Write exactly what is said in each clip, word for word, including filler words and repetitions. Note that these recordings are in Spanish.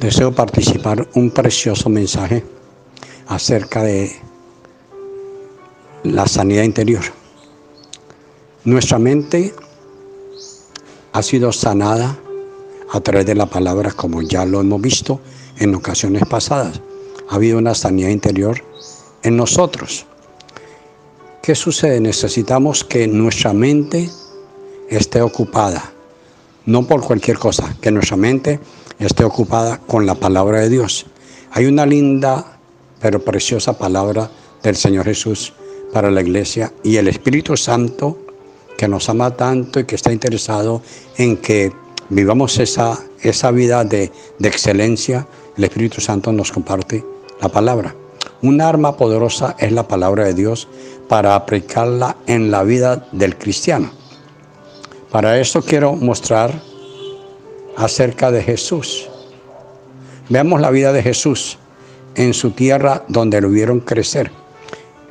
Deseo participar un precioso mensaje acerca de la sanidad interior. Nuestra mente ha sido sanada a través de la palabra, como ya lo hemos visto en ocasiones pasadas. Ha habido una sanidad interior en nosotros. ¿Qué sucede? Necesitamos que nuestra mente esté ocupada, no por cualquier cosa, que nuestra mente esté ocupada con la palabra de Dios. Hay una linda pero preciosa palabra del Señor Jesús para la iglesia, y el Espíritu Santo, que nos ama tanto y que está interesado en que vivamos esa, esa vida de, de excelencia, el Espíritu Santo nos comparte la palabra. Un arma poderosa es la palabra de Dios para aplicarla en la vida del cristiano. Para esto quiero mostrar acerca de Jesús. Veamos la vida de Jesús en su tierra, donde lo vieron crecer.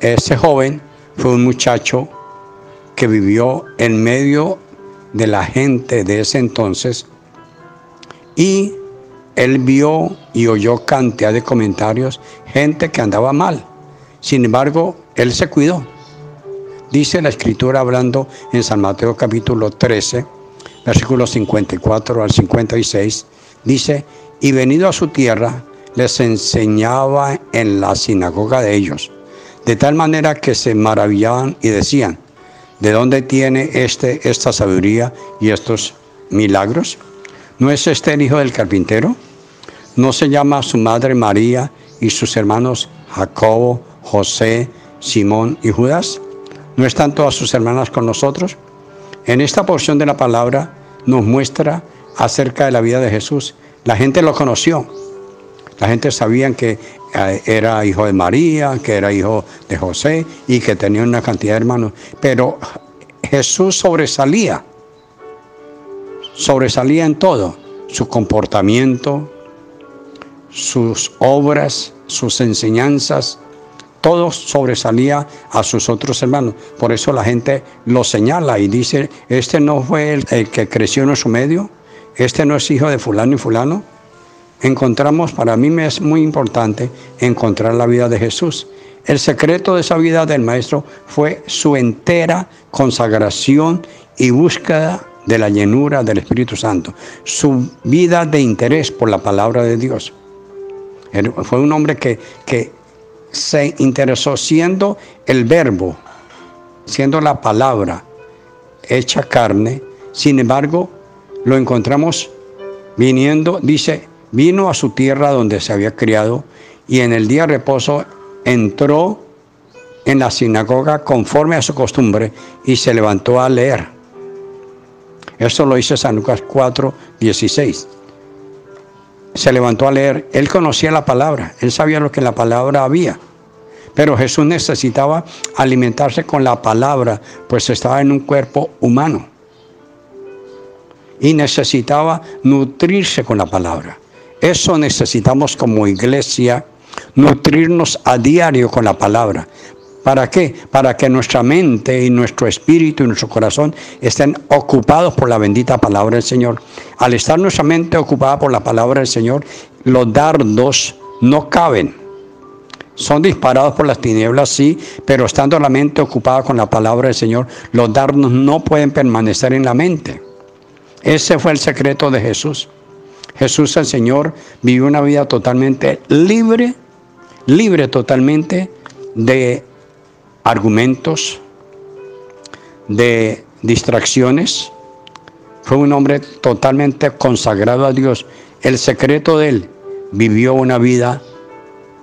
Ese joven fue un muchacho que vivió en medio de la gente de ese entonces, y él vio y oyó cantidad de comentarios, gente que andaba mal. Sin embargo, él se cuidó. Dice la Escritura, hablando en San Mateo capítulo trece, versículos cincuenta y cuatro al cincuenta y seis, dice: y venido a su tierra, les enseñaba en la sinagoga de ellos, de tal manera que se maravillaban y decían: ¿de dónde tiene este esta sabiduría y estos milagros? ¿No es este el hijo del carpintero? ¿No se llama su madre María y sus hermanos Jacobo, José, Simón y Judas? ¿No están todas sus hermanas con nosotros? En esta porción de la palabra nos muestra acerca de la vida de Jesús. La gente lo conoció. La gente sabía que era hijo de María, que era hijo de José y que tenía una cantidad de hermanos. Pero Jesús sobresalía. Sobresalía en todo. Su comportamiento, sus obras, sus enseñanzas. Todo sobresalía a sus otros hermanos. Por eso la gente lo señala y dice: este no fue el, el que creció en nuestro medio, este no es hijo de fulano y fulano. Encontramos, para mí es muy importante encontrar la vida de Jesús. El secreto de esa vida del Maestro fue su entera consagración y búsqueda de la llenura del Espíritu Santo, su vida de interés por la palabra de Dios. Él fue un hombre que... que se interesó, siendo el verbo, siendo la palabra hecha carne. Sin embargo, lo encontramos viniendo, dice, vino a su tierra donde se había criado, y en el día de reposo entró en la sinagoga conforme a su costumbre y se levantó a leer. Eso lo dice San Lucas cuatro, dieciséis. Se levantó a leer. Él conocía la palabra, él sabía lo que en la palabra había, pero Jesús necesitaba alimentarse con la palabra, pues estaba en un cuerpo humano y necesitaba nutrirse con la palabra. Eso necesitamos como iglesia, nutrirnos a diario con la palabra. ¿Para qué? Para que nuestra mente y nuestro espíritu y nuestro corazón estén ocupados por la bendita palabra del Señor. Al estar nuestra mente ocupada por la palabra del Señor, los dardos no caben. Son disparados por las tinieblas, sí, pero estando la mente ocupada con la palabra del Señor, los dardos no pueden permanecer en la mente. Ese fue el secreto de Jesús. Jesús el Señor vivió una vida totalmente libre, libre totalmente de argumentos, de distracciones. Fue un hombre totalmente consagrado a Dios. El secreto de él: vivió una vida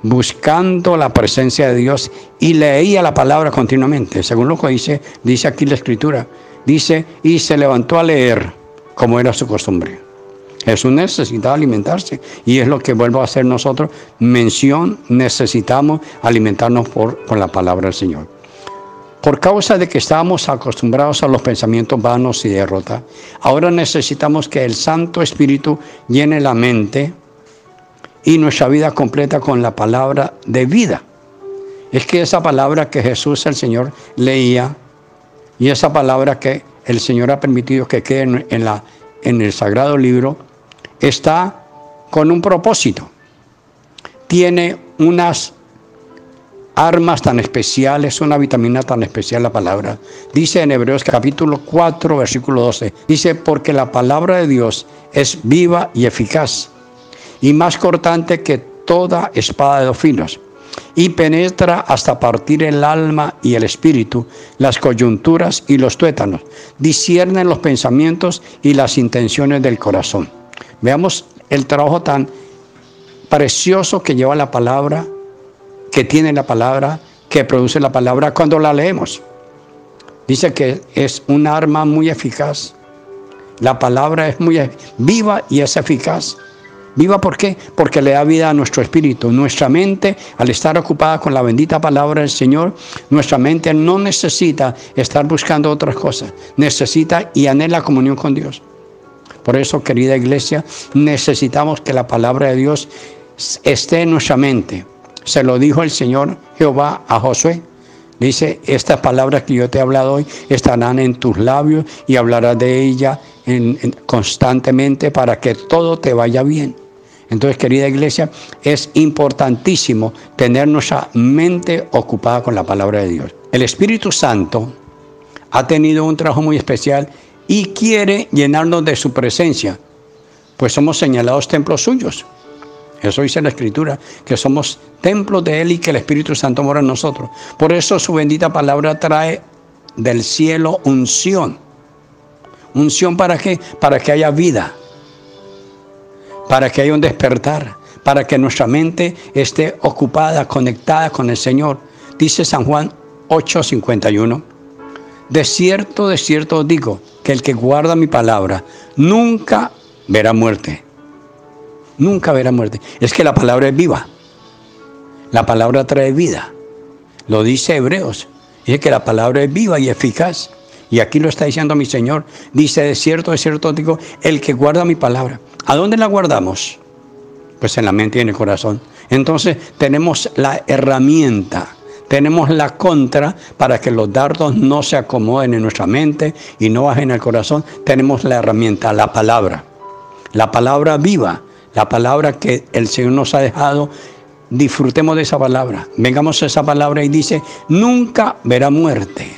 buscando la presencia de Dios y leía la palabra continuamente. Según lo que dice, dice aquí la Escritura, dice, y se levantó a leer, como era su costumbre. Jesús necesitaba alimentarse, y es lo que vuelvo a hacer nosotros mención. Necesitamos alimentarnos por, por la palabra del Señor. por causa de que estábamos acostumbrados a los pensamientos vanos y derrota. Ahora necesitamos que el Santo Espíritu llene la mente y nuestra vida completa con la palabra de vida. Es que esa palabra que Jesús el Señor leía y esa palabra que el Señor ha permitido que quede en, la, en el Sagrado Libro está con un propósito. Tiene unas armas tan especiales, una vitamina tan especial la palabra. Dice en Hebreos capítulo cuatro, versículo doce, dice, porque la palabra de Dios es viva y eficaz, y más cortante que toda espada de dos filos, y penetra hasta partir el alma y el espíritu, las coyunturas y los tuétanos, discierne los pensamientos y las intenciones del corazón. Veamos el trabajo tan precioso que lleva la palabra, que tiene la palabra, que produce la palabra cuando la leemos. Dice que es un arma muy eficaz. La palabra es muy viva y es eficaz. ¿Viva por qué? Porque le da vida a nuestro espíritu. Nuestra mente, al estar ocupada con la bendita palabra del Señor, nuestra mente no necesita estar buscando otras cosas. Necesita y anhela comunión con Dios. Por eso, querida iglesia, necesitamos que la palabra de Dios esté en nuestra mente. Se lo dijo el Señor Jehová a Josué. Dice, estas palabras que yo te he hablado hoy estarán en tus labios y hablarás de ellas en, en, constantemente para que todo te vaya bien. Entonces, querida iglesia, es importantísimo tener nuestra mente ocupada con la palabra de Dios. El Espíritu Santo ha tenido un trabajo muy especial y quiere llenarnos de su presencia, pues somos señalados templos suyos. Eso dice la Escritura, que somos templos de Él y que el Espíritu Santo mora en nosotros. Por eso su bendita palabra trae del cielo unción. ¿Unción para qué? Para que haya vida, para que haya un despertar, para que nuestra mente esté ocupada, conectada con el Señor. Dice San Juan ocho, cincuenta y uno, de cierto, de cierto os digo, que el que guarda mi palabra nunca verá muerte. Nunca verá muerte. Es que la palabra es viva. La palabra trae vida. Lo dice Hebreos. Dice que la palabra es viva y eficaz. Y aquí lo está diciendo mi Señor. Dice, de cierto, de cierto, digo, el que guarda mi palabra. ¿A dónde la guardamos? Pues en la mente y en el corazón. Entonces tenemos la herramienta, tenemos la contra para que los dardos no se acomoden en nuestra mente y no bajen al corazón. Tenemos la herramienta, la palabra. La palabra viva. La palabra que el Señor nos ha dejado, disfrutemos de esa palabra. Vengamos a esa palabra y dice, nunca verá muerte.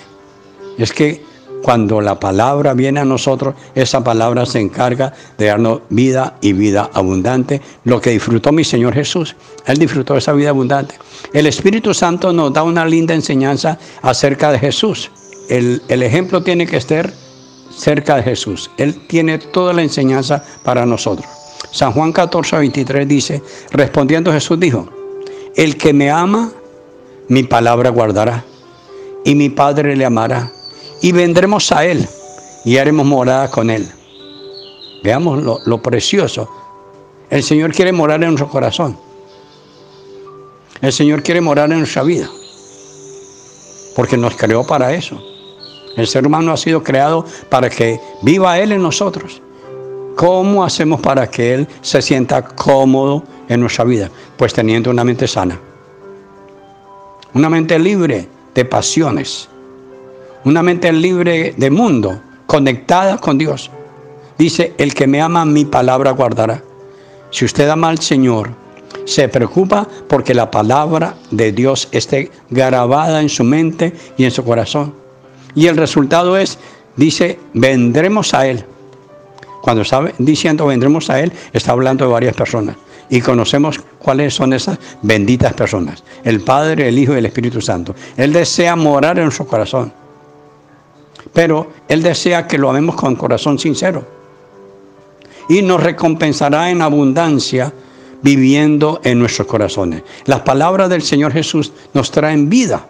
Es que cuando la palabra viene a nosotros, esa palabra se encarga de darnos vida y vida abundante. Lo que disfrutó mi Señor Jesús, Él disfrutó esa vida abundante. El Espíritu Santo nos da una linda enseñanza acerca de Jesús. El, el ejemplo tiene que estar cerca de Jesús. Él tiene toda la enseñanza para nosotros. San Juan catorce, veintitrés dice, respondiendo Jesús dijo, el que me ama, mi palabra guardará, y mi Padre le amará, y vendremos a él, y haremos morada con él. Veamos lo, lo precioso. El Señor quiere morar en nuestro corazón. El Señor quiere morar en nuestra vida, porque nos creó para eso. El ser humano ha sido creado para que viva Él en nosotros. ¿Cómo hacemos para que Él se sienta cómodo en nuestra vida? Pues teniendo una mente sana, una mente libre de pasiones, una mente libre de mundo, conectada con Dios. Dice, el que me ama, mi palabra guardará. Si usted ama al Señor, se preocupa porque la palabra de Dios esté grabada en su mente y en su corazón. Y el resultado es, dice, vendremos a Él. Cuando está diciendo vendremos a Él, está hablando de varias personas. Y conocemos cuáles son esas benditas personas. El Padre, el Hijo y el Espíritu Santo. Él desea morar en nuestro corazón. Pero Él desea que lo amemos con corazón sincero. Y nos recompensará en abundancia viviendo en nuestros corazones. Las palabras del Señor Jesús nos traen vida,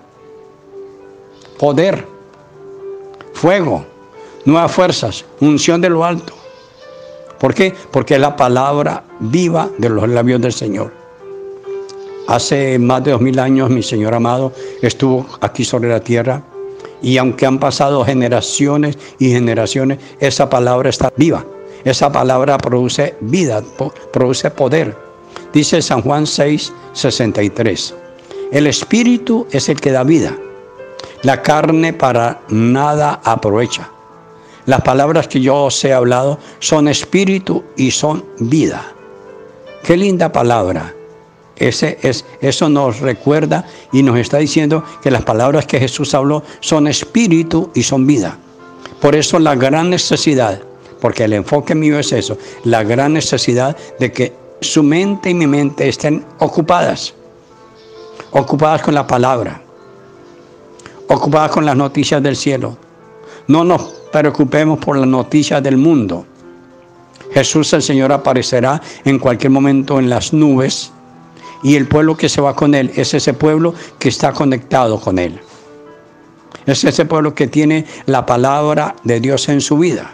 poder, fuego, nuevas fuerzas, unción de lo alto. ¿Por qué? Porque es la palabra viva de los labios del Señor. Hace más de dos mil años mi Señor amado estuvo aquí sobre la tierra Y aunque han pasado generaciones y generaciones, esa palabra está viva. Esa palabra produce vida, produce poder. Dice San Juan seis, sesenta y tres. El espíritu es el que da vida. La carne para nada aprovecha. Las palabras que yo os he hablado son espíritu y son vida. Qué linda palabra. Ese es, eso nos recuerda y nos está diciendo que las palabras que Jesús habló son espíritu y son vida. Por eso la gran necesidad, porque el enfoque mío es eso, la gran necesidad de que su mente y mi mente estén ocupadas, ocupadas con la palabra, ocupadas con las noticias del cielo. No nos preocupemos por las noticias del mundo. Jesús el Señor aparecerá en cualquier momento en las nubes, y el pueblo que se va con Él es ese pueblo que está conectado con Él. Es ese pueblo que tiene la palabra de Dios en su vida.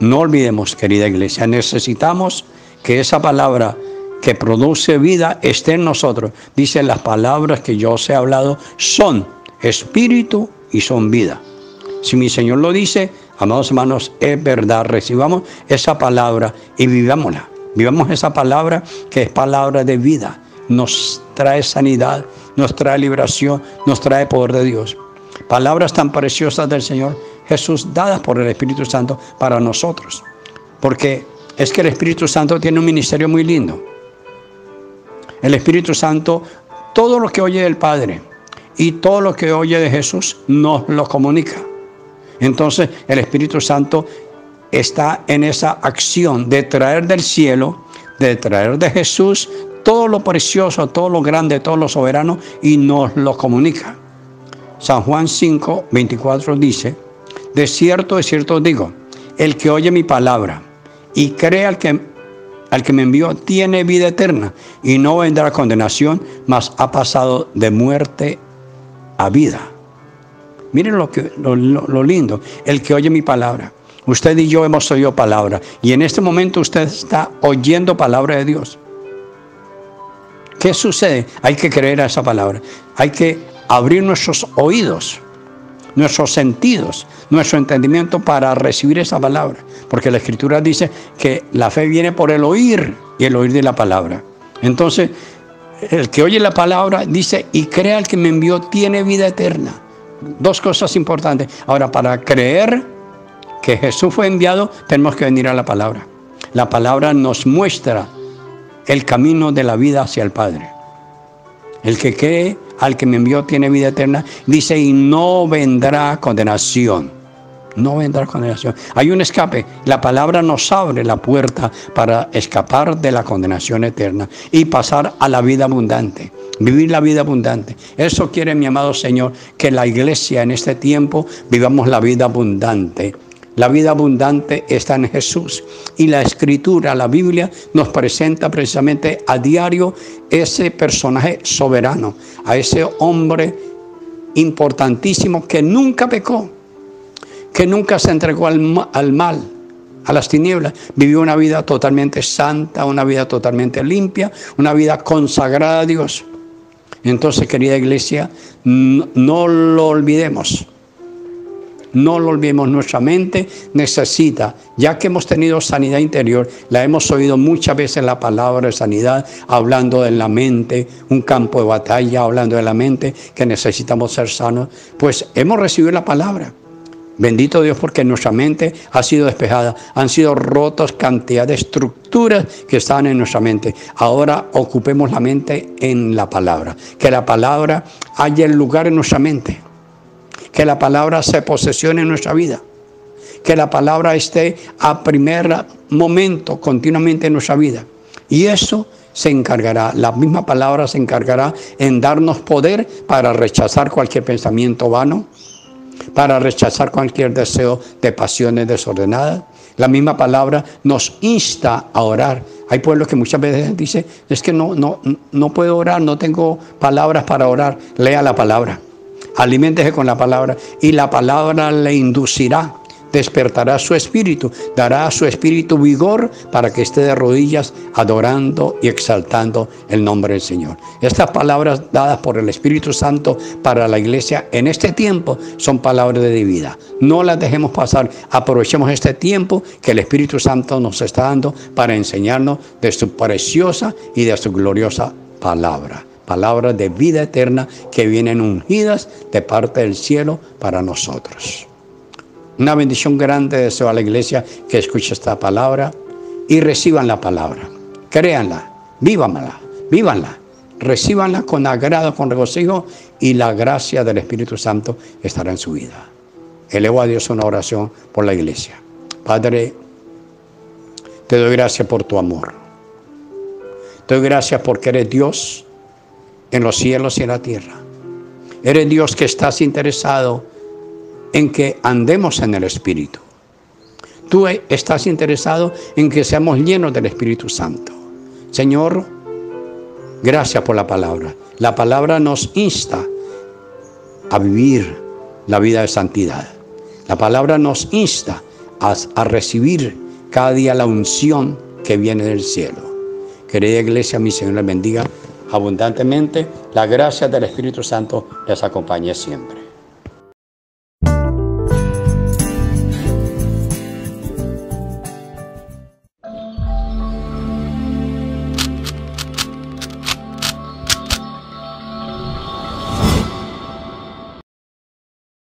No olvidemos, querida iglesia, necesitamos que esa palabra que produce vida esté en nosotros. Dice, las palabras que yo os he hablado son espíritu y son vida. Si mi Señor lo dice, amados hermanos, es verdad. Recibamos esa palabra y vivámosla. Vivamos esa palabra que es palabra de vida. Nos trae sanidad, nos trae liberación, nos trae poder de Dios. Palabras tan preciosas del Señor Jesús dadas por el Espíritu Santo para nosotros. Porque es que el Espíritu Santo tiene un ministerio muy lindo. El Espíritu Santo, todo lo que oye del Padre y todo lo que oye de Jesús nos lo comunica. Entonces el Espíritu Santo está en esa acción de traer del cielo, de traer de Jesús todo lo precioso, todo lo grande, todo lo soberano, y nos lo comunica. San Juan cinco, veinticuatro dice, de cierto, de cierto digo, el que oye mi palabra y cree al que, al que me envió tiene vida eterna y no vendrá condenación, mas ha pasado de muerte a vida. Miren lo, que, lo, lo, lo lindo, el que oye mi palabra. Usted y yo hemos oído palabra. Y en este momento usted está oyendo palabra de Dios. ¿Qué sucede? Hay que creer a esa palabra. Hay que abrir nuestros oídos, nuestros sentidos, nuestro entendimiento para recibir esa palabra. Porque la Escritura dice que la fe viene por el oír y el oír de la palabra. Entonces, el que oye la palabra dice, y crea al que me envió tiene vida eterna. Dos cosas importantes. Ahora, para creer que Jesús fue enviado, tenemos que venir a la palabra. La palabra nos muestra el camino de la vida hacia el Padre. El que cree al que me envió tiene vida eterna, dice, y no vendrá condenación. No vendrá condenación. Hay un escape. La palabra nos abre la puerta para escapar de la condenación eterna y pasar a la vida abundante. Vivir la vida abundante. Eso quiere mi amado Señor, que la iglesia en este tiempo vivamos la vida abundante. La vida abundante está en Jesús y la Escritura, la Biblia, nos presenta precisamente a diario ese personaje soberano, a ese hombre importantísimo que nunca pecó, que nunca se entregó al, al mal, a las tinieblas. Vivió una vida totalmente santa, una vida totalmente limpia, una vida consagrada a Dios. Entonces, querida iglesia, no, no lo olvidemos. No lo olvidemos, nuestra mente necesita, ya que hemos tenido sanidad interior, la hemos oído muchas veces la palabra de sanidad, hablando de la mente, un campo de batalla, hablando de la mente, que necesitamos ser sanos, pues hemos recibido la palabra. Bendito Dios, porque nuestra mente ha sido despejada, han sido rotas cantidad de estructuras que estaban en nuestra mente. Ahora ocupemos la mente en la palabra, que la palabra haya el lugar en nuestra mente. Que la palabra se posesione en nuestra vida. Que la palabra esté a primer momento, continuamente en nuestra vida. Y eso se encargará, la misma palabra se encargará en darnos poder para rechazar cualquier pensamiento vano, para rechazar cualquier deseo de pasiones desordenadas. La misma palabra nos insta a orar. Hay pueblos que muchas veces dicen, es que no, no, no puedo orar, no tengo palabras para orar. Lea la palabra. Aliméntese con la palabra y la palabra le inducirá despertará su espíritu, dará a su espíritu vigor para que esté de rodillas adorando y exaltando el nombre del Señor. Estas palabras dadas por el Espíritu Santo para la iglesia en este tiempo son palabras de vida. No las dejemos pasar, aprovechemos este tiempo que el Espíritu Santo nos está dando para enseñarnos de su preciosa y de su gloriosa palabra. Palabras de vida eterna que vienen ungidas de parte del cielo para nosotros. Una bendición grande deseo a la iglesia que escuche esta palabra y reciban la palabra. Créanla, vívanla, vívanla, recíbanla con agrado, con regocijo, y la gracia del Espíritu Santo estará en su vida. Elevo a Dios una oración por la iglesia. Padre, te doy gracias por tu amor. Te doy gracias porque eres Dios en los cielos y en la tierra. Eres Dios que estás interesado en que andemos en el Espíritu. Tú estás interesado en que seamos llenos del Espíritu Santo. Señor, gracias por la palabra. La palabra nos insta a vivir la vida de santidad. La palabra nos insta a, a recibir cada día la unción que viene del cielo. Querida iglesia, mi Señor les bendiga abundantemente. La gracia del Espíritu Santo les acompañe siempre.